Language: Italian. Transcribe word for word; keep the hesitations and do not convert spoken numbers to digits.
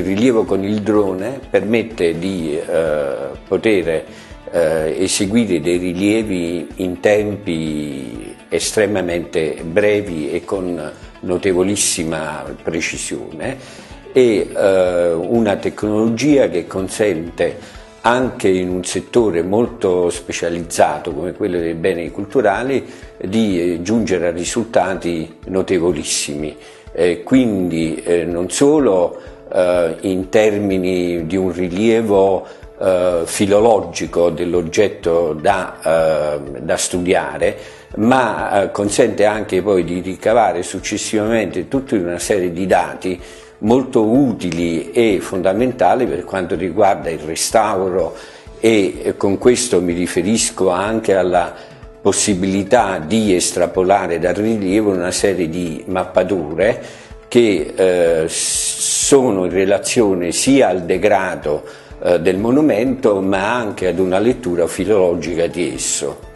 il rilievo con il drone permette di eh, poter eh, eseguire dei rilievi in tempi estremamente brevi e con notevolissima precisione, e eh, una tecnologia che consente anche in un settore molto specializzato come quello dei beni culturali di giungere a risultati notevolissimi, eh, quindi eh, non solo eh, in termini di un rilievo eh, filologico dell'oggetto da, eh, da studiare, ma eh, consente anche poi di ricavare successivamente tutta una serie di dati molto utili e fondamentali per quanto riguarda il restauro, e con questo mi riferisco anche alla possibilità di estrapolare dal rilievo una serie di mappature che eh, sono in relazione sia al degrado eh, del monumento ma anche ad una lettura filologica di esso.